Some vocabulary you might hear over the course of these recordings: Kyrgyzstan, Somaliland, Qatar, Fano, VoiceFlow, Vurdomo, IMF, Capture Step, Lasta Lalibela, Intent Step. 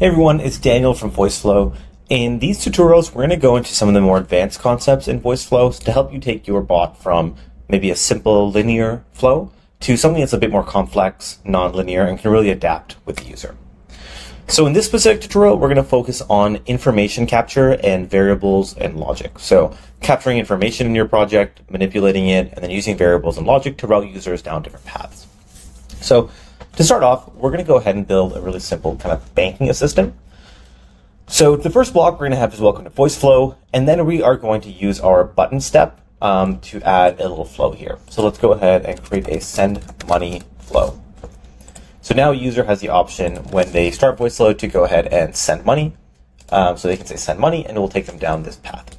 Hey everyone, it's Daniel from VoiceFlow. In these tutorials, we're going to go into some of the more advanced concepts in VoiceFlow to help you take your bot from maybe a simple linear flow to something that's a bit more complex, non-linear, and can really adapt with the user. So in this specific tutorial, we're going to focus on information capture and variables and logic. So capturing information in your project, manipulating it, and then using variables and logic to route users down different paths. So to start off, we're going to go ahead and build a really simple kind of banking assistant. So the first block we're going to have is welcome to VoiceFlow, and then we are going to use our button step to add a little flow here. So let's go ahead and create a send money flow. So now a user has the option when they start VoiceFlow to go ahead and send money. So they can say send money, and it will take them down this path.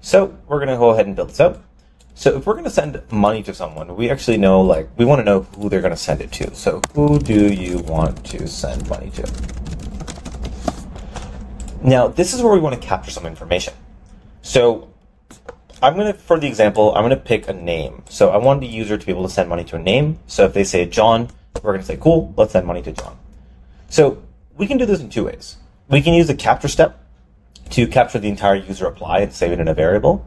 So we're going to go ahead and build this up. So if we're going to send money to someone, we actually know, like, we want to know who they're going to send it to. So who do you want to send money to? Now, this is where we want to capture some information. So I'm going to, for the example, I'm going to pick a name. So I want the user to be able to send money to a name. So if they say John, we're going to say, cool, let's send money to John. So we can do this in two ways. We can use the capture step to capture the entire user apply and save it in a variable.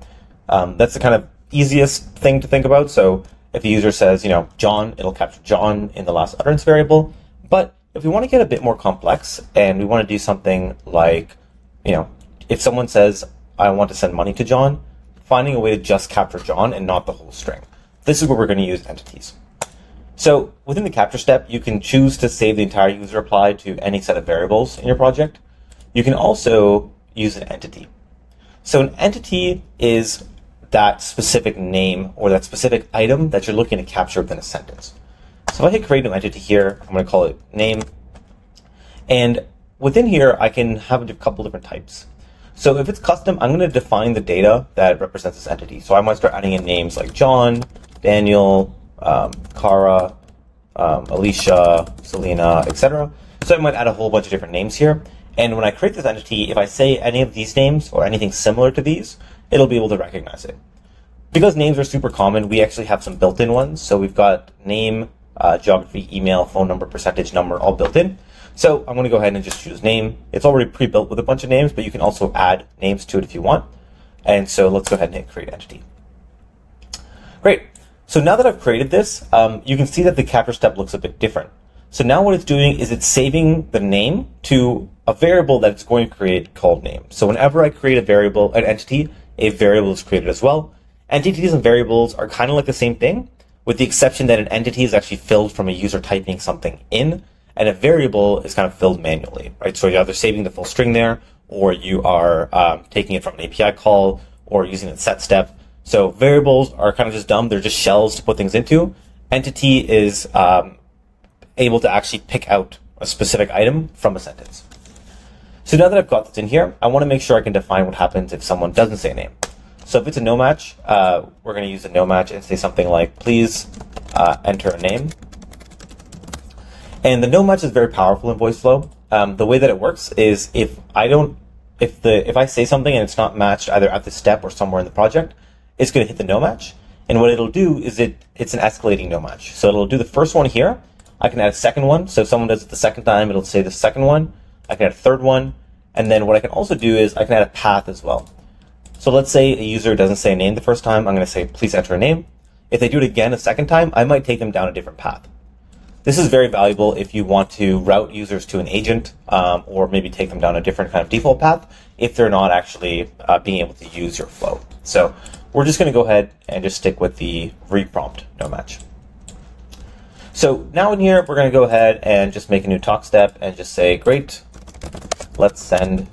That's the kind of easiest thing to think about. So if the user says, you know, John, it'll capture John in the last utterance variable. But if we want to get a bit more complex and we want to do something like, you know, if someone says, I want to send money to John, finding a way to just capture John and not the whole string. This is where we're going to use entities. So within the capture step, you can choose to save the entire user apply to any set of variables in your project. You can also use an entity. So an entity is that specific name or that specific item that you're looking to capture within a sentence. So if I hit create new entity here, I'm going to call it name. And within here, I can have a couple different types. So if it's custom, I'm going to define the data that represents this entity. So I might start adding in names like John, Daniel, Cara, Alicia, Selena, etc. So I might add a whole bunch of different names here. And when I create this entity, if I say any of these names or anything similar to these, it'll be able to recognize it. Because names are super common, we actually have some built-in ones. So we've got name, geography, email, phone number, percentage, number, all built in. So I'm going to go ahead and just choose name. It's already pre-built with a bunch of names, but you can also add names to it if you want. And so let's go ahead and hit create entity. Great. So now that I've created this, you can see that the capture step looks a bit different. So now what it's doing is it's saving the name to a variable that it's going to create called name. So whenever I create a variable, an entity, a variable is created as well. Entities and variables are kind of like the same thing, with the exception that an entity is actually filled from a user typing something in, and a variable is kind of filled manually, right? So you're either saving the full string there, or you are taking it from an API call, or using a set step. So variables are kind of just dumb. They're just shells to put things into. Entity is able to actually pick out a specific item from a sentence. So now that I've got this in here, I want to make sure I can define what happens if someone doesn't say a name. So if it's a no match, we're going to use a no match and say something like, please enter a name. And the no match is very powerful in VoiceFlow. The way that it works is if I say something and it's not matched either at the step or somewhere in the project, it's going to hit the no match. And what it'll do is it's an escalating no match. So it'll do the first one here. I can add a second one. So if someone does it the second time, it'll say the second one. I can add a third one. And then what I can also do is I can add a path as well. So let's say a user doesn't say a name the first time. I'm going to say, please enter a name. If they do it again a second time, I might take them down a different path. This is very valuable if you want to route users to an agent or maybe take them down a different kind of default path if they're not actually being able to use your flow. So we're just going to go ahead and just stick with the reprompt no match. So now in here, we're going to go ahead and just make a new talk step and just say, great, let's send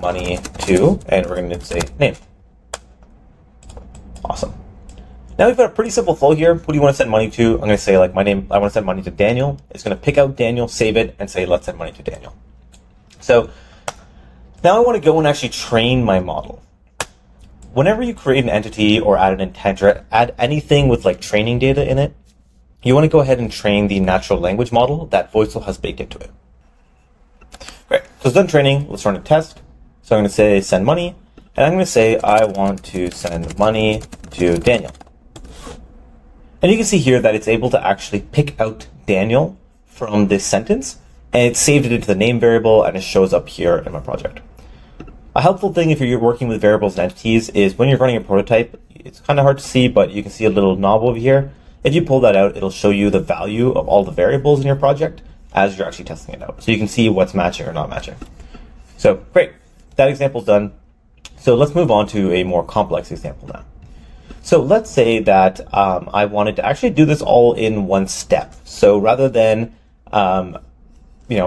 money to, and we're going to say name. Awesome. Now we've got a pretty simple flow here. Who do you want to send money to? I'm going to say, like, my name, I want to send money to Daniel. It's going to pick out Daniel, save it, and say, let's send money to Daniel. So now I want to go and actually train my model. Whenever you create an entity or add an intent or add anything with like training data in it, you want to go ahead and train the natural language model that VoiceFlow has baked into it. Great. So it's done training. Let's run a test. So I'm going to say send money, and I'm going to say I want to send money to Daniel. And you can see here that it's able to actually pick out Daniel from this sentence and it's saved it into the name variable and it shows up here in my project. A helpful thing if you're working with variables and entities is when you're running a prototype, it's kind of hard to see, but you can see a little knob over here. If you pull that out, it'll show you the value of all the variables in your project as you're actually testing it out. So you can see what's matching or not matching. So great, that example's done. So let's move on to a more complex example now. So let's say that I wanted to actually do this all in one step. So rather than go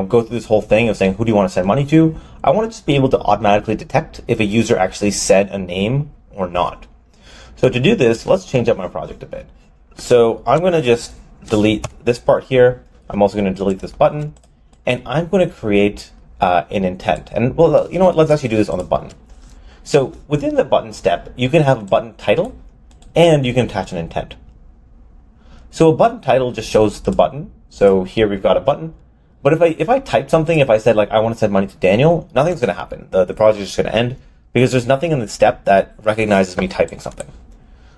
through this whole thing of saying who do you want to send money to, I want to just be able to automatically detect if a user actually said a name or not. So to do this, let's change up my project a bit. So I'm going to just delete this part here. I'm also going to delete this button, and I'm going to create an intent. And well, you know what? Let's actually do this on the button. So within the button step, you can have a button title, and you can attach an intent. So a button title just shows the button. So here we've got a button. But if I type something, if I said like I want to send money to Daniel, nothing's going to happen. The project is just going to end because there's nothing in the step that recognizes me typing something.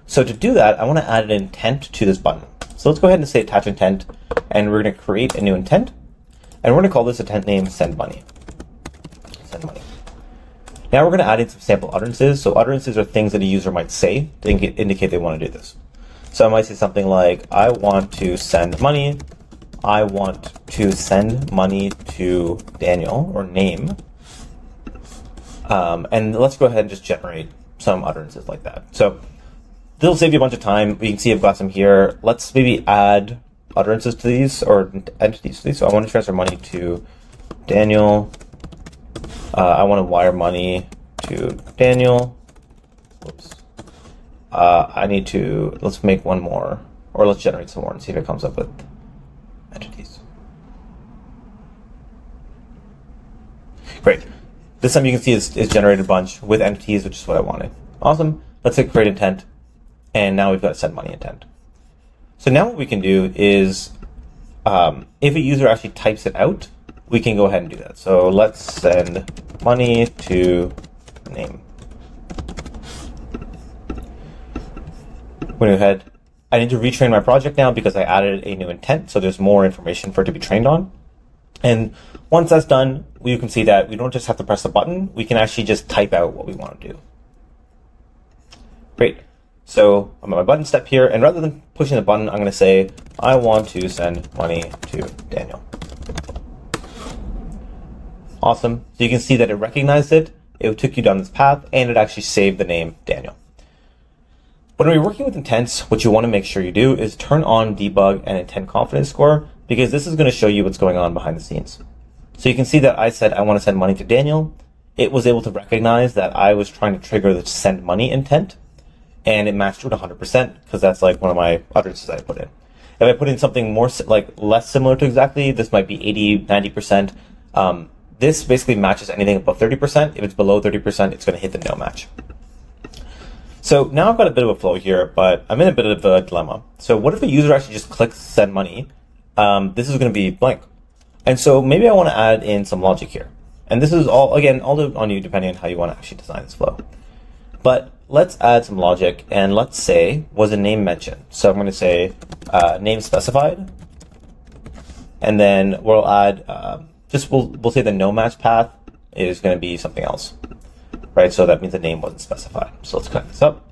So to do that, I want to add an intent to this button. So let's go ahead and say attach intent, and we're going to create a new intent, and we're going to call this intent name send money. Send money. Now we're going to add in some sample utterances. So utterances are things that a user might say to indicate they want to do this. So I might say something like, I want to send money. I want to send money to Daniel, or name. And let's go ahead and just generate some utterances like that. So this will save you a bunch of time. You can see I've got some here. Let's maybe add utterances to these, or entities to these. So I want to transfer money to Daniel. I want to wire money to Daniel. Oops. Let's make one more, or let's generate some more and see if it comes up with entities. Great. This time you can see it's generated a bunch with entities, which is what I wanted. Awesome. Let's hit create intent. And now we've got send money intent. So now what we can do is, if a user actually types it out, we can go ahead and do that. So let's send money to name. We're going to go ahead. I need to retrain my project now because I added a new intent. So there's more information for it to be trained on. And once that's done, you can see that we don't just have to press the button. We can actually just type out what we want to do. Great. So I'm on my button step here, and rather than pushing the button, I'm going to say, I want to send money to Daniel. Awesome. So you can see that it recognized it. It took you down this path, and it actually saved the name Daniel. When we're working with intents, what you want to make sure you do is turn on debug and intent confidence score, because this is going to show you what's going on behind the scenes. So you can see that I said, I want to send money to Daniel. It was able to recognize that I was trying to trigger the send money intent. And it matched with 100% because that's like one of my utterances I put in. If I put in something more like less similar to exactly, this might be 80, 90%. This basically matches anything above 30%. If it's below 30%, it's going to hit the no match. So now I've got a bit of a flow here, but I'm in a bit of a dilemma. So what if a user actually just clicks send money? This is going to be blank. And so maybe I want to add in some logic here. And this is all, again, all on you depending on how you want to actually design this flow. But let's add some logic, and let's say, was a name mentioned? So I'm going to say name specified, and then we'll add, we'll say the no match path is going to be something else, right? So that means the name wasn't specified. So let's connect this up.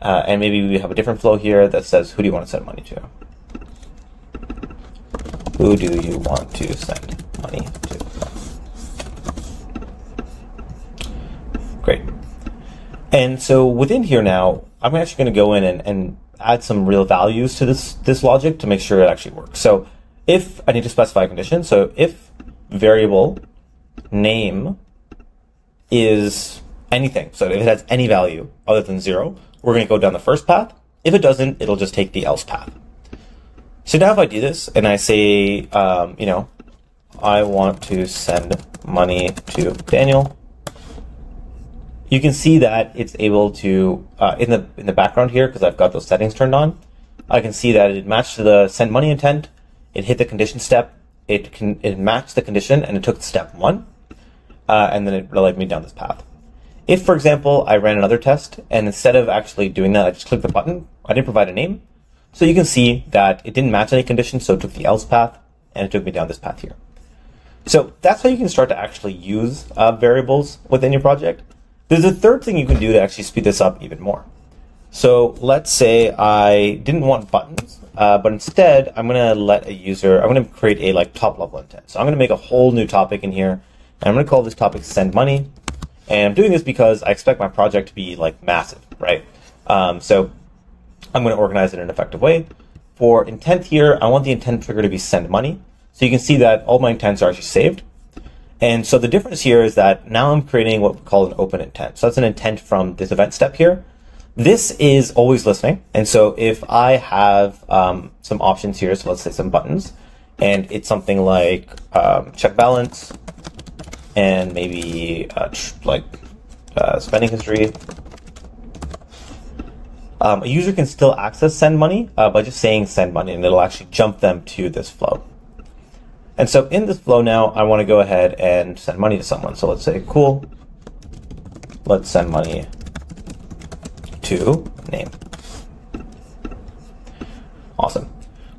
And maybe we have a different flow here that says, who do you want to send money to? Who do you want to send money to? Great. And so within here now, I'm actually going to go in and add some real values to this logic to make sure it actually works. So if I need to specify a condition, so if variable name is anything, so if it has any value other than 0, we're going to go down the first path. If it doesn't, it'll just take the else path. So now if I do this and I say, I want to send money to Daniel. You can see that it's able to, in the background here, because I've got those settings turned on, I can see that it matched the send money intent, it hit the condition step, it matched the condition, and it took step 1, and then it led me down this path. If, for example, I ran another test, and instead of actually doing that, I just clicked the button, I didn't provide a name, so you can see that it didn't match any condition, so it took the else path, and it took me down this path here. So that's how you can start to actually use variables within your project. There's a third thing you can do to actually speed this up even more. So let's say I didn't want buttons, but instead I'm going to let a user, I'm going to create a top level intent. So I'm going to make a whole new topic in here, and I'm going to call this topic send money. And I'm doing this because I expect my project to be massive, right? So I'm going to organize it in an effective way. For intent here, I want the intent trigger to be send money. So you can see that all my intents are actually saved. And so the difference here is that now I'm creating what we call an open intent. So that's an intent from this event step here. This is always listening. And so if I have some options here, so let's say some buttons, and it's something like check balance and maybe spending history. A user can still access send money by just saying send money, and it'll actually jump them to this flow. And so in this flow now, I want to go ahead and send money to someone. So let's say, cool, let's send money to name. Awesome.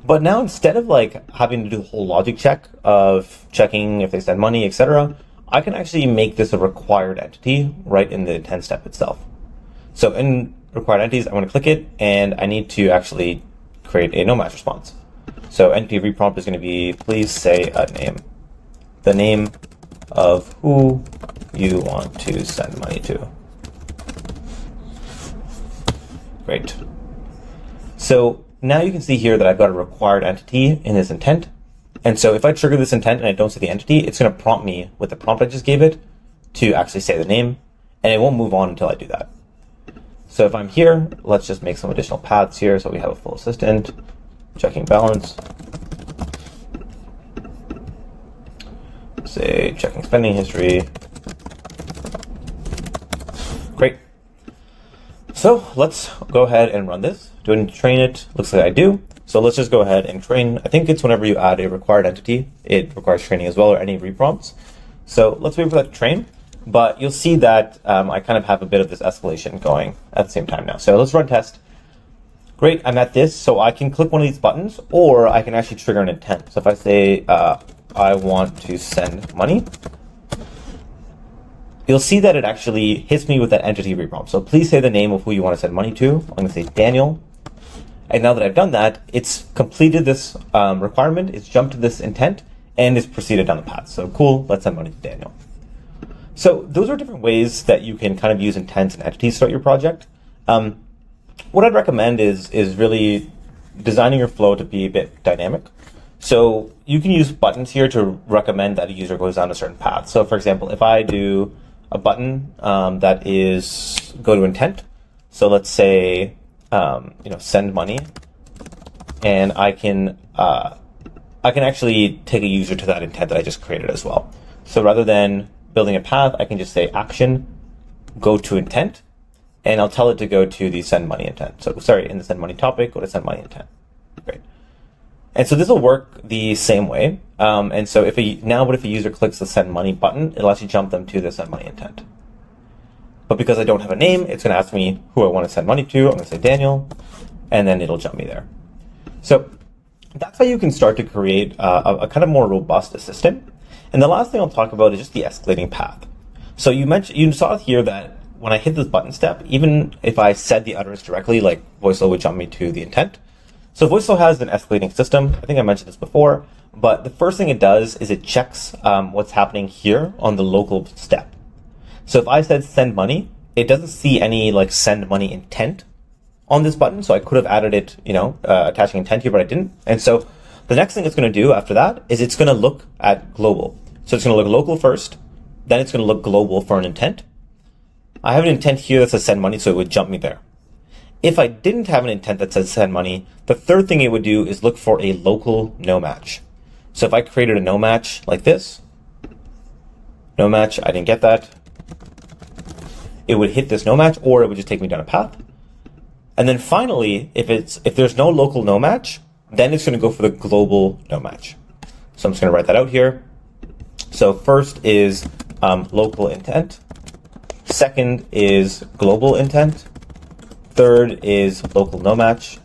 But now instead of having to do a whole logic check of checking if they send money, etc., I can actually make this a required entity right in the intent step itself. So in required entities, I'm going to click it, and I need to actually create a no match response. So entity reprompt is going to be, please say a name, the name of who you want to send money to. Great. So now you can see here that I've got a required entity in this intent. And so if I trigger this intent and I don't say the entity, it's going to prompt me with the prompt I just gave it to actually say the name, and it won't move on until I do that. So if I'm here, let's just make some additional paths here so we have a full assistant. Checking balance, say checking spending history. Great. So let's go ahead and run this. Do I need to train it? Looks like I do. So let's just go ahead and train. I think it's whenever you add a required entity, it requires training as well, or any reprompts. So let's wait for that to train. But you'll see that I kind of have a bit of this escalation going at the same time now. So let's run test. Great, I'm at this, so I can click one of these buttons, or I can actually trigger an intent. So if I say, I want to send money, you'll see that it actually hits me with that entity reprompt. So please say the name of who you want to send money to. I'm going to say Daniel. And now that I've done that, it's completed this requirement, it's jumped to this intent, and it's proceeded down the path. So cool, let's send money to Daniel. So those are different ways that you can kind of use intents and entities throughout your project. What I'd recommend is really designing your flow to be a bit dynamic. So you can use buttons here to recommend that a user goes down a certain path. So for example, if I do a button that is go to intent, so let's say send money, and I can actually take a user to that intent that I just created as well. So rather than building a path, I can just say action, go to intent, and I'll tell it to go to the send money intent. So sorry, in the send money topic, go to send money intent. Great. And so this will work the same way. And so what if a user clicks the send money button, it'll actually jump them to the send money intent. But because I don't have a name, it's going to ask me who I want to send money to. I'm going to say Daniel, and then it'll jump me there. So that's how you can start to create a kind of more robust assistant. And the last thing I'll talk about is just the escalating path. So you saw here that when I hit this button step, even if I said the utterance directly, VoiceFlow would jump me to the intent. So VoiceFlow has an escalating system. I think I mentioned this before, but the first thing it does is it checks what's happening here on the local step. So if I said send money, it doesn't see any send money intent on this button. So I could have added it, attaching intent here, but I didn't. And so the next thing it's going to do after that is it's going to look at global. So it's going to look local first, then it's going to look global for an intent. I have an intent here that says send money, so it would jump me there. If I didn't have an intent that says send money, the third thing it would do is look for a local no match. So if I created a no match like this, no match, I didn't get that, it would hit this no match, or it would just take me down a path. And then finally, if there's no local no match, then it's going to go for the global no match. So I'm just going to write that out here. So first is local intent. Second is global intent. Third is local no match.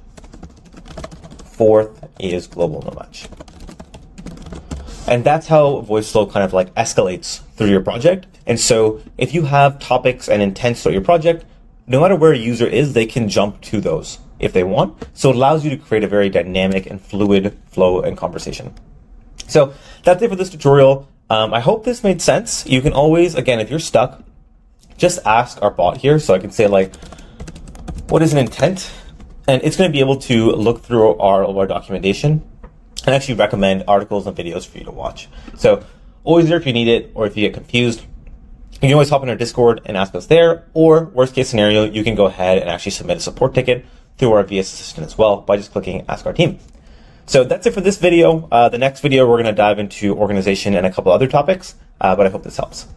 Fourth is global no match. And that's how VoiceFlow kind of like escalates through your project. And so if you have topics and intents for your project, no matter where a user is, they can jump to those if they want. So it allows you to create a very dynamic and fluid flow and conversation. So that's it for this tutorial. I hope this made sense. You can always, again, if you're stuck, just ask our bot here. So I can say like, what is an intent? And it's going to be able to look through all of our documentation and actually recommend articles and videos for you to watch. So always there if you need it or if you get confused. You can always hop in our Discord and ask us there, or worst case scenario, you can go ahead and actually submit a support ticket through our VS Assistant as well by just clicking Ask Our Team. So that's it for this video. The next video, we're going to dive into organization and a couple other topics, but I hope this helps.